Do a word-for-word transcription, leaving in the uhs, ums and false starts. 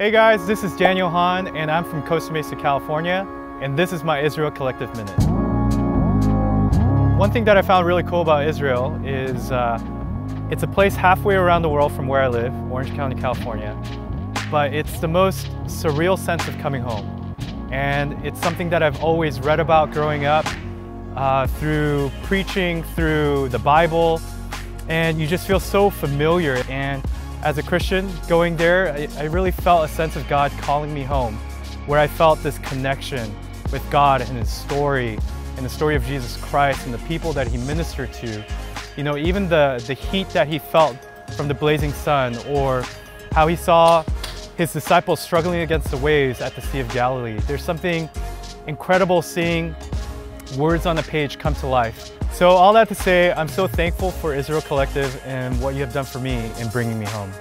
Hey guys, this is Daniel Hahn and I'm from Costa Mesa, California, and this is my Israel Collective Minute. One thing that I found really cool about Israel is uh, it's a place halfway around the world from where I live, Orange County, California, but it's the most surreal sense of coming home. And it's something that I've always read about growing up, uh, through preaching, through the Bible, and you just feel so familiar. And as a Christian, going there, I, I really felt a sense of God calling me home, where I felt this connection with God and His story, and the story of Jesus Christ and the people that He ministered to. You know, even the, the heat that He felt from the blazing sun, or how He saw His disciples struggling against the waves at the Sea of Galilee. There's something incredible seeing words on a page come to life. So all that to say, I'm so thankful for Israel Collective and what you have done for me in bringing me home.